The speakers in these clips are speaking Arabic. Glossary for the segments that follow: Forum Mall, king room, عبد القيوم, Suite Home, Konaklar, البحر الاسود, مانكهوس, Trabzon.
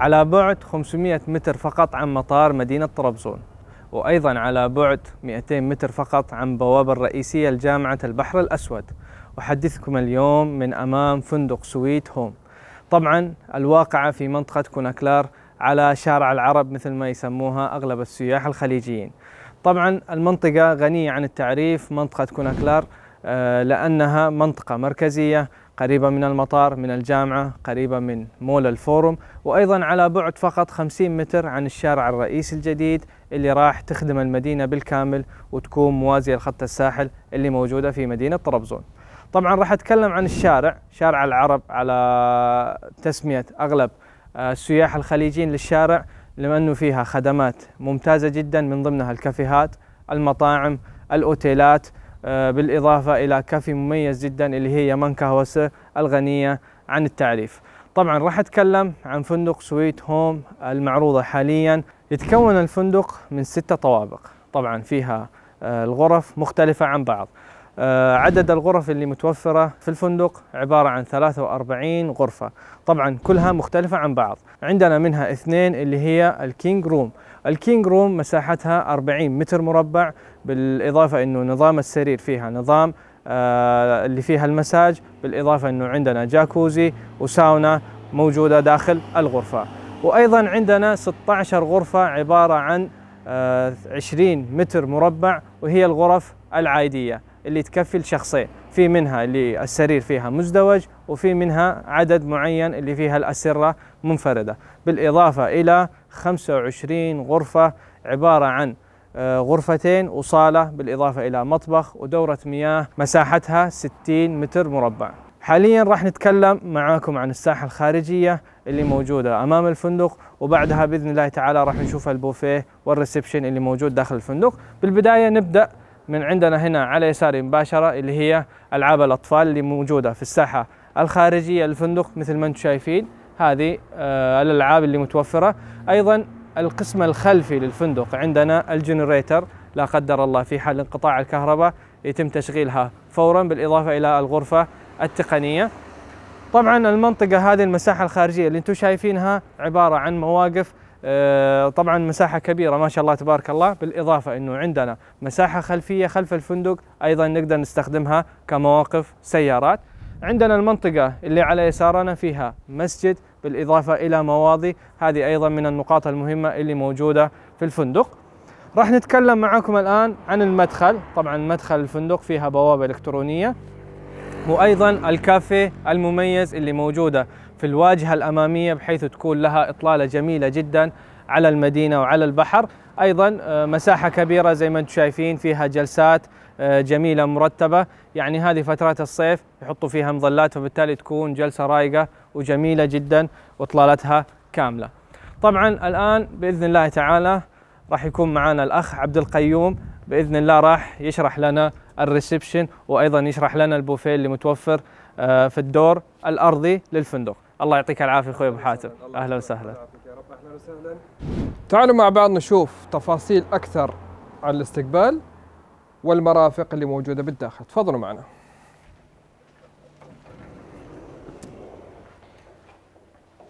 على بعد 500 متر فقط عن مطار مدينة طرابزون، وأيضا على بعد 200 متر فقط عن بوابة الرئيسية لجامعة البحر الأسود. أحدثكم اليوم من أمام فندق سويت هوم، طبعا الواقعة في منطقة كوناكلار على شارع العرب مثل ما يسموها أغلب السياح الخليجيين. طبعا المنطقة غنية عن التعريف، منطقة كوناكلار لأنها منطقة مركزية قريبة من المطار، من الجامعة، قريبة من مول الفورم، وأيضا على بعد فقط 50 متر عن الشارع الرئيسي الجديد اللي راح تخدم المدينة بالكامل وتكون موازية لخط الساحل اللي موجودة في مدينة طرابزون. طبعا راح أتكلم عن الشارع، شارع العرب على تسمية أغلب السياح الخليجيين للشارع، لأنه فيها خدمات ممتازة جدا، من ضمنها الكافيهات، المطاعم، الأوتيلات، بالإضافة إلى كافي مميز جدا اللي هي مانكهوس الغنية عن التعريف. طبعا راح أتكلم عن فندق سويت هوم المعروضة حاليا. يتكون الفندق من 6 طوابق، طبعا فيها الغرف مختلفة عن بعض. عدد الغرف اللي متوفرة في الفندق عبارة عن 43 غرفة، طبعا كلها مختلفة عن بعض. عندنا منها 2 اللي هي الكينج روم. الكينج روم مساحتها 40 متر مربع، بالإضافة أنه نظام السرير فيها نظام اللي فيها المساج، بالإضافة أنه عندنا جاكوزي وساونا موجودة داخل الغرفة. وأيضا عندنا 16 غرفة عبارة عن 20 متر مربع، وهي الغرف العادية اللي تكفي الشخصين، في منها اللي السرير فيها مزدوج، وفي منها عدد معين اللي فيها الأسرة منفردة، بالإضافة إلى 25 غرفة عبارة عن غرفتين وصالة، بالإضافة إلى مطبخ ودورة مياه، مساحتها 60 متر مربع. حاليا راح نتكلم معاكم عن الساحة الخارجية اللي موجودة أمام الفندق، وبعدها بإذن الله تعالى راح نشوف البوفيه والريسبشن اللي موجود داخل الفندق. بالبداية نبدأ من عندنا هنا على يساري مباشرة اللي هي ألعاب الأطفال اللي موجودة في الساحة الخارجية للفندق. مثل ما انتم شايفين هذه الألعاب اللي متوفرة. أيضا القسم الخلفي للفندق عندنا الجنريتر، لا قدر الله في حال انقطاع الكهرباء يتم تشغيلها فورا، بالإضافة إلى الغرفة التقنية. طبعا المنطقة هذه المساحة الخارجية اللي انتم شايفينها عبارة عن مواقف، طبعا مساحة كبيرة ما شاء الله تبارك الله، بالإضافة أنه عندنا مساحة خلفية خلف الفندق أيضا نقدر نستخدمها كمواقف سيارات. عندنا المنطقة اللي على يسارنا فيها مسجد، بالإضافة إلى مواضي، هذه أيضا من النقاط المهمة اللي موجودة في الفندق. راح نتكلم معكم الآن عن المدخل. طبعا مدخل الفندق فيها بوابة إلكترونية، وأيضا الكافيه المميز اللي موجودة في الواجهة الأمامية، بحيث تكون لها إطلالة جميلة جدا على المدينة وعلى البحر. أيضا مساحة كبيرة زي ما انتم شايفين، فيها جلسات جميلة مرتبة، يعني هذه فترات الصيف يحطوا فيها مظلات، فبالتالي تكون جلسة رايقة وجميلة جدا وإطلالتها كاملة. طبعا الآن بإذن الله تعالى راح يكون معنا الأخ عبد القيوم، بإذن الله راح يشرح لنا الريسبشن، وأيضا يشرح لنا البوفيه اللي متوفر في الدور الأرضي للفندق. الله يعطيك العافية أخوي أبو حاتم، أهلا وسهلا. أهلا وسهلا. تعالوا مع بعض نشوف تفاصيل أكثر عن الاستقبال والمرافق اللي موجودة بالداخل، تفضلوا معنا.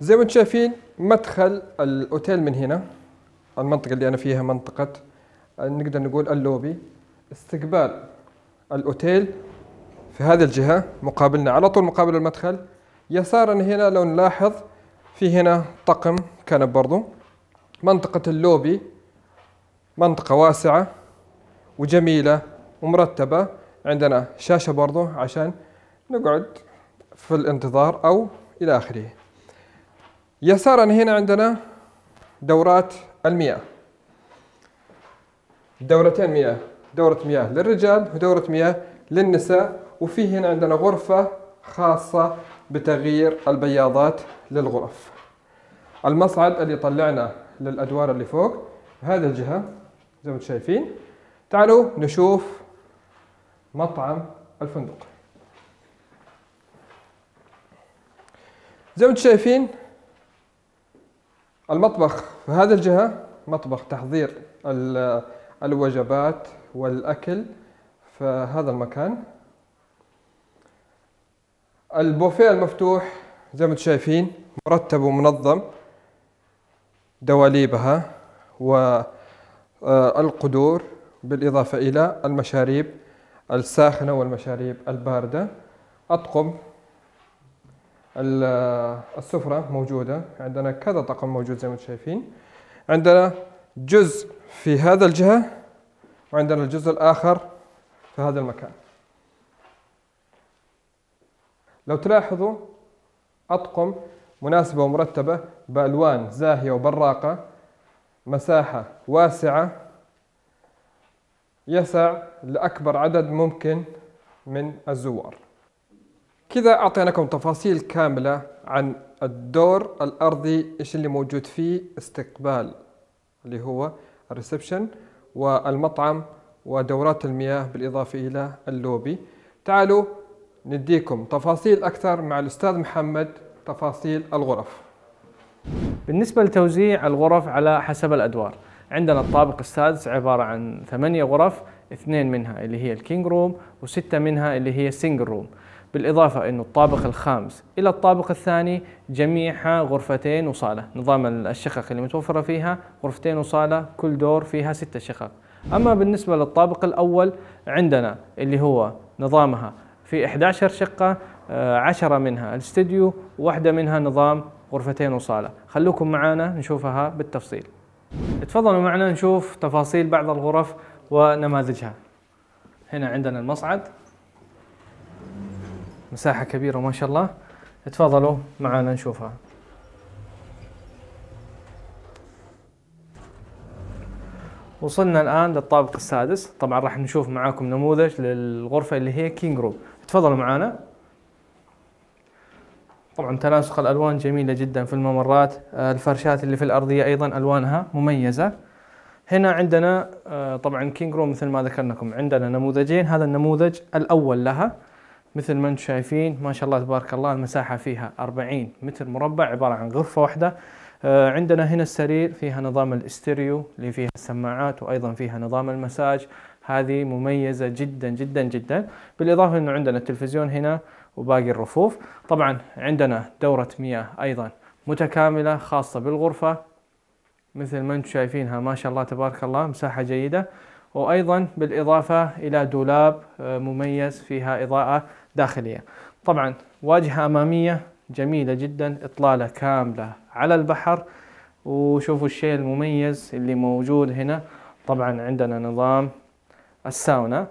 زي ما انتم شايفين مدخل الأوتيل من هنا، المنطقة اللي أنا فيها منطقة نقدر نقول اللوبي. استقبال الأوتيل في هذه الجهة مقابلنا، على طول مقابل المدخل يسارا هنا لو نلاحظ في هنا طقم كنب برضو. منطقة اللوبي منطقة واسعة وجميلة ومرتبة، عندنا شاشة برضو عشان نقعد في الانتظار أو إلى آخره. يسارا هنا عندنا دورات المياه، دورتين مياه، دورة مياه للرجال ودورة مياه للنساء. وفي هنا عندنا غرفة خاصة بتغيير البياضات للغرف. المصعد اللي طلعنا للأدوار اللي فوق بهذه الجهة زي ما انتم شايفين. تعالوا نشوف مطعم الفندق. زي ما انتم شايفين المطبخ في هذه الجهة، مطبخ تحضير الوجبات والأكل في هذا المكان. البوفيه المفتوح زي ما انتم شايفين مرتب ومنظم، دواليبها والقدور، بالإضافة إلى المشاريب الساخنة والمشاريب الباردة. الطقم، السفرة موجودة عندنا، كذا طقم موجود زي ما انتم شايفين. عندنا جزء في هذا الجهة وعندنا الجزء الآخر في هذا المكان. لو تلاحظوا أطقم مناسبة ومرتبة بألوان زاهية وبراقة، مساحة واسعة يسع لأكبر عدد ممكن من الزوار. كذا أعطيناكم تفاصيل كاملة عن الدور الأرضي، إيش اللي موجود فيه، استقبال اللي هو الريسبشن والمطعم ودورات المياه بالإضافة إلى اللوبي. تعالوا نديكم تفاصيل أكثر مع الأستاذ محمد، تفاصيل الغرف. بالنسبة لتوزيع الغرف على حسب الأدوار، عندنا الطابق السادس عبارة عن 8 غرف، 2 منها اللي هي الكينج روم و6 منها اللي هي السنجل روم. بالإضافة إنه الطابق الخامس إلى الطابق الثاني جميعها غرفتين وصالة، نظام الشقق اللي متوفرة فيها غرفتين وصالة، كل دور فيها 6 شقق. أما بالنسبة للطابق الأول عندنا اللي هو نظامها في 11 شقة، 10 منها الاستديو وواحدة منها نظام غرفتين وصالة. خلوكم معنا نشوفها بالتفصيل. اتفضلوا معنا نشوف تفاصيل بعض الغرف ونماذجها. هنا عندنا المصعد، مساحة كبيرة ما شاء الله، اتفضلوا معنا نشوفها. وصلنا الآن للطابق السادس، طبعا راح نشوف معاكم نموذج للغرفة اللي هي كينج روم، اتفضلوا معنا. طبعا تناسق الألوان جميلة جدا في الممرات، الفرشات اللي في الأرضية أيضا ألوانها مميزة. هنا عندنا طبعا كينج روم مثل ما ذكرناكم، عندنا نموذجين، هذا النموذج الأول لها مثل ما انتم شايفين ما شاء الله تبارك الله، المساحة فيها 40 متر مربع، عبارة عن غرفة واحدة. عندنا هنا السرير، فيها نظام الاستيريو اللي فيها السماعات وأيضا فيها نظام المساج، هذه مميزة جدا جدا جدا. بالإضافة أنه عندنا التلفزيون هنا وباقي الرفوف. طبعا عندنا دورة مياه أيضا متكاملة خاصة بالغرفة مثل ما انتم شايفينها ما شاء الله تبارك الله، مساحة جيدة. وأيضا بالإضافة إلى دولاب مميز فيها إضاءة داخلية. طبعا واجهة أمامية جميلة جدا، إطلالة كاملة على البحر. وشوفوا الشيء المميز اللي موجود هنا، طبعا عندنا نظام الساونا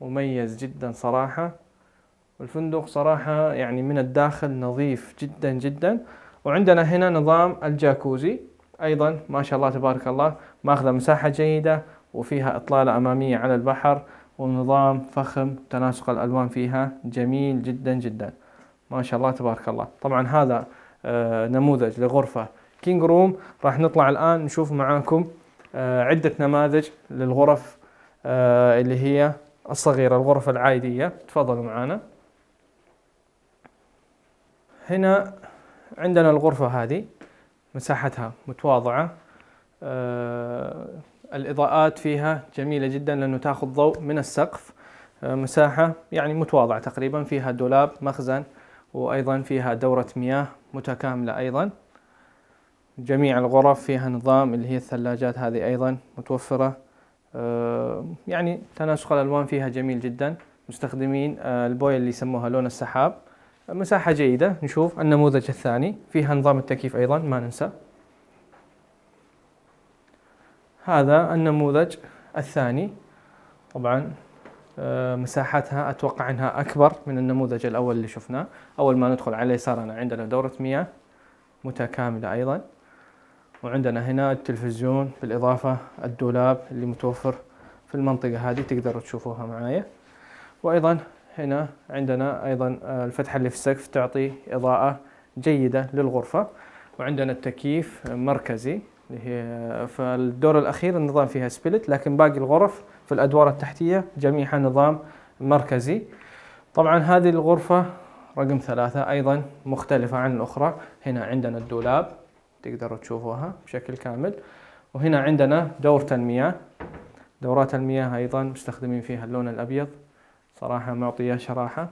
مميز جدا صراحة. والفندق صراحة يعني من الداخل نظيف جدا جدا. وعندنا هنا نظام الجاكوزي أيضا ما شاء الله تبارك الله، ماخذة مساحة جيدة وفيها إطلالة أمامية على البحر ونظام فخم، تناسق الألوان فيها جميل جدا جدا ما شاء الله تبارك الله. طبعا هذا نموذج لغرفة كينج روم. راح نطلع الآن نشوف معاكم عدة نماذج للغرف اللي هي الصغيرة، الغرف العادية، تفضلوا معنا. هنا عندنا الغرفة هذه مساحتها متواضعة، الإضاءات فيها جميلة جدا لأنه تأخذ ضوء من السقف، مساحة يعني متواضعة تقريبا، فيها دولاب مخزن وأيضا فيها دورة مياه متكاملة. أيضا جميع الغرف فيها نظام اللي هي الثلاجات، هذه أيضا متوفرة، يعني تناسق الألوان فيها جميل جدا، مستخدمين البوية اللي يسموها لون السحاب، مساحة جيدة. نشوف النموذج الثاني، فيها نظام التكييف أيضا ما ننسى. هذا النموذج الثاني طبعا مساحتها أتوقع أنها أكبر من النموذج الأول اللي شفناه. أول ما ندخل على يسارنا عندنا دورة مياه متكاملة أيضا، وعندنا هنا التلفزيون، بالإضافة الدولاب اللي متوفر في المنطقة هذه تقدروا تشوفوها معايا. وأيضا هنا عندنا أيضا الفتحة اللي في السقف تعطي إضاءة جيدة للغرفة، وعندنا التكييف مركزي اللي هي في الدور الأخير، النظام فيها سبلت، لكن باقي الغرف في الأدوار التحتية جميعها نظام مركزي. طبعا هذه الغرفة رقم 3 أيضا مختلفة عن الأخرى، هنا عندنا الدولاب تقدروا تشوفوها بشكل كامل، وهنا عندنا دورة المياه، دورات المياه أيضا مستخدمين فيها اللون الأبيض صراحة معطية شراحة.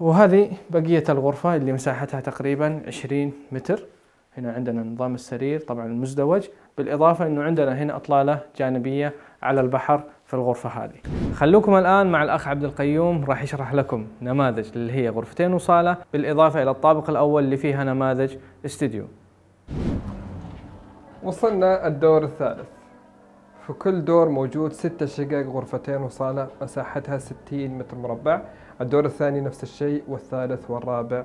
وهذه بقية الغرفة اللي مساحتها تقريبا 20 متر. هنا عندنا نظام السرير طبعا المزدوج، بالاضافه انه عندنا هنا اطلاله جانبيه على البحر في الغرفه هذه. خلوكم الان مع الاخ عبد القيوم، راح يشرح لكم نماذج اللي هي غرفتين وصاله، بالاضافه الى الطابق الاول اللي فيها نماذج استديو. وصلنا الدور الثالث، في كل دور موجود 6 شقق، غرفتين وصاله، مساحتها 60 متر مربع. الدور الثاني نفس الشيء، والثالث والرابع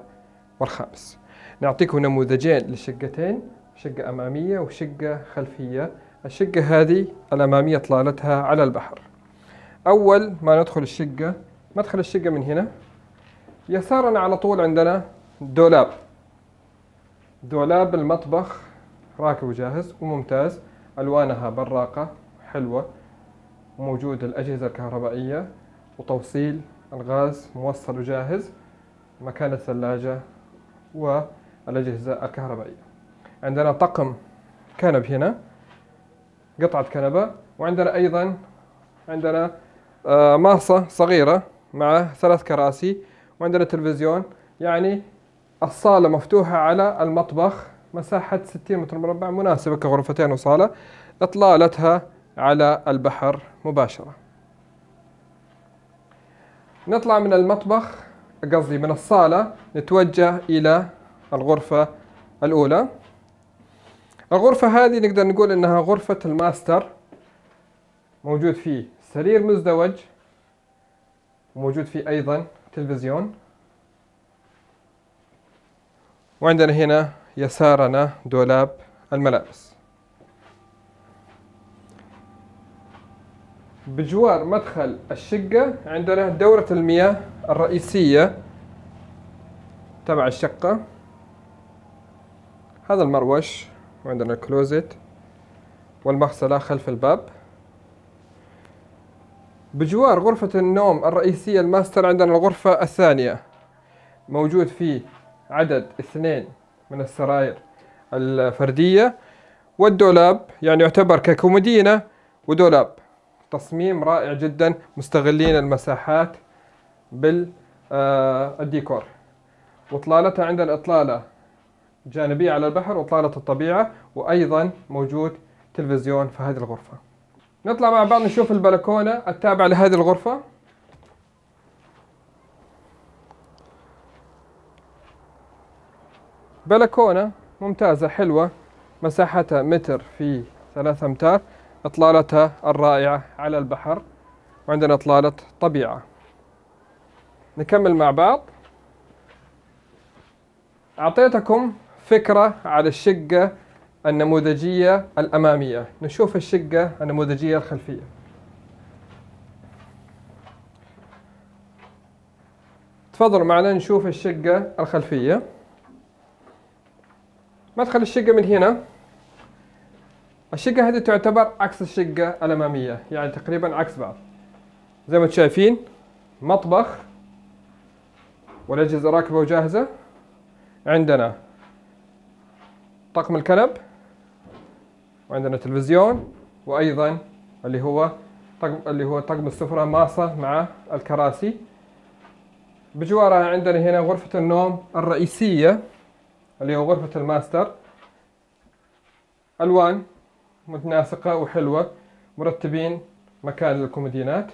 والخامس. نعطيكم نموذجين لشقتين، شقة أمامية وشقة خلفية. الشقة هذه الأمامية طلالتها على البحر. أول ما ندخل الشقة، مدخل الشقة من هنا يسارنا على طول عندنا دولاب، دولاب المطبخ راكب وجاهز وممتاز، ألوانها براقة حلوة، وموجود الأجهزة الكهربائية وتوصيل الغاز موصل وجاهز، مكان الثلاجة والأجهزة الكهربائية. عندنا طقم كنب هنا، قطعة كنبة، وعندنا أيضا عندنا ماصة صغيرة مع 3 كراسي، وعندنا تلفزيون. يعني الصالة مفتوحة على المطبخ، مساحة 60 متر مربع مناسبة كغرفتين وصالة، إطلالتها على البحر مباشرة. نطلع من المطبخ، قصدي من الصالة، نتوجه إلى الغرفة الأولى. الغرفة هذه نقدر نقول إنها غرفة الماستر، موجود فيه سرير مزدوج، وموجود فيه أيضا تلفزيون، وعندنا هنا يسارنا دولاب الملابس. بجوار مدخل الشقة عندنا دورة المياه الرئيسية تبع الشقة، هذا المروش، وعندنا الكلوزيت والمغسلة خلف الباب. بجوار غرفة النوم الرئيسية الماستر عندنا الغرفة الثانية، موجود فيه عدد 2 من السراير الفردية والدولاب، يعني يعتبر ككومودينة ودولاب. تصميم رائع جدا، مستغلين المساحات بالديكور. وإطلالتها عندنا إطلالة جانبية على البحر وإطلالة الطبيعة، وأيضا موجود تلفزيون في هذه الغرفة. نطلع مع بعض نشوف البلكونة التابعة لهذه الغرفة. بلكونة ممتازة حلوة، مساحتها 1 متر في 3 أمتار، إطلالتها الرائعة على البحر، وعندنا إطلالة طبيعة. نكمل مع بعض. أعطيتكم فكرة على الشقة النموذجية الأمامية، نشوف الشقة النموذجية الخلفية. تفضلوا معنا نشوف الشقة الخلفية. مدخل الشقة من هنا. الشقة هذه تعتبر عكس الشقة الأمامية، يعني تقريبا عكس بعض. زي ما انتم شايفين مطبخ والأجهزة راكبة وجاهزة، عندنا طقم الكنب، وعندنا تلفزيون، وأيضا اللي هو طقم السفرة، ماصة مع الكراسي. بجوارها عندنا هنا غرفة النوم الرئيسية اللي هو غرفة الماستر، ألوان متناسقة وحلوة، مرتبين مكان للكومودينات،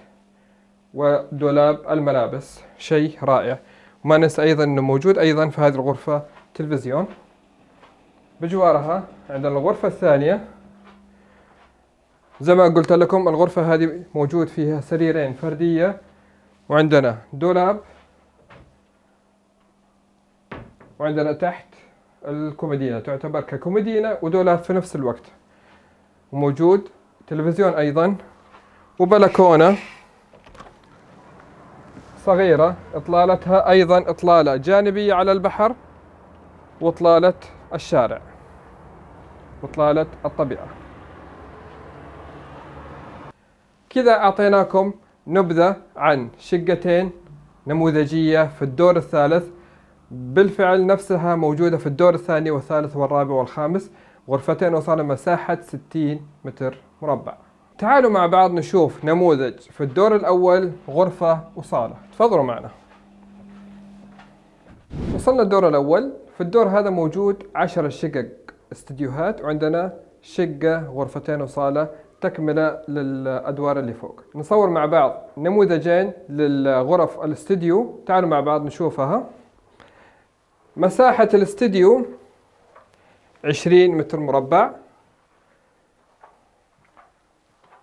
ودولاب الملابس، شيء رائع. وما ننسى أيضا أنه موجود أيضا في هذه الغرفة تلفزيون. بجوارها عندنا الغرفة الثانية، زي ما قلت لكم الغرفة هذه موجود فيها سريرين فردية، وعندنا دولاب، وعندنا تحت الكومودينة، تعتبر ككومودينة ودولاب في نفس الوقت، وموجود تلفزيون أيضا، وبلكونة صغيرة إطلالتها أيضا إطلالة جانبية على البحر، وإطلالة الشارع، وإطلالة الطبيعة. كذا أعطيناكم نبذة عن شقتين نموذجية في الدور الثالث، بالفعل نفسها موجودة في الدور الثاني والثالث والرابع والخامس، غرفتين وصالة مساحة 60 متر مربع. تعالوا مع بعض نشوف نموذج في الدور الأول غرفة وصالة، تفضلوا معنا. وصلنا الدور الأول، في الدور هذا موجود 10 شقق استديوهات، وعندنا شقة غرفتين وصالة تكملة للأدوار اللي فوق. نصور مع بعض نموذجين للغرف الاستديو، تعالوا مع بعض نشوفها. مساحة الاستديو 20 متر مربع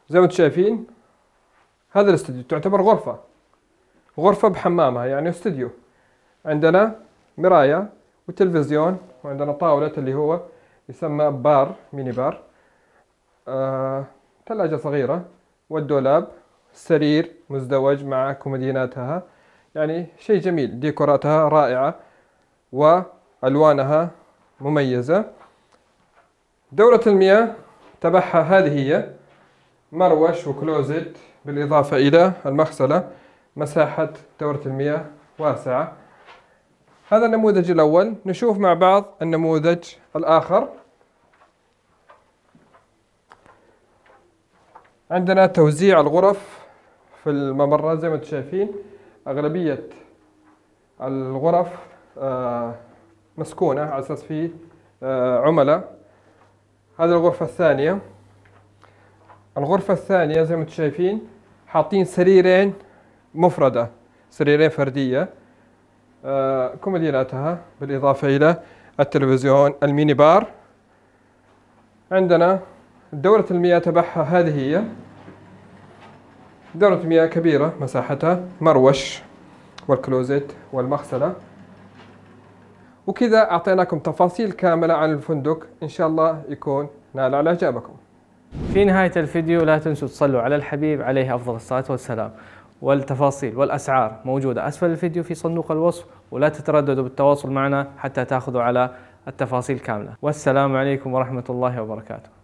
زي ما انتم شايفين. هذا الاستديو تعتبر غرفة، غرفة بحمامها يعني استديو. عندنا مراية وتلفزيون، وعندنا طاولة اللي هو يسمى بار، ميني بار، ثلاجة صغيرة، والدولاب، سرير مزدوج مع كوموديناتها، يعني شيء جميل. ديكوراتها رائعة وألوانها مميزة. دورة المياه تبعها هذه هي، مروش وكلوزت بالإضافة إلى المغسلة. مساحة دورة المياه واسعة. هذا النموذج الأول، نشوف مع بعض النموذج الآخر. عندنا توزيع الغرف في الممرة زي ما انتم شايفين. أغلبية الغرف مسكونة على أساس فيه عملاء. هذه الغرفة الثانية. الغرفة الثانية زي ما انتم شايفين حاطين سريرين مفردة، سريرين فردية، كوموديناتها بالإضافة إلى التلفزيون، الميني بار. عندنا دورة المياه تبعها هذه هي، دورة مياه كبيرة، مساحتها، مروش والكلوزيت والمغسلة. وكذا أعطيناكم تفاصيل كاملة عن الفندق، إن شاء الله يكون نال على إعجابكم. في نهاية الفيديو لا تنسوا تصلوا على الحبيب عليه أفضل الصلاة والسلام. والتفاصيل والأسعار موجودة أسفل الفيديو في صندوق الوصف، ولا تترددوا بالتواصل معنا حتى تأخذوا على التفاصيل كاملة. والسلام عليكم ورحمة الله وبركاته.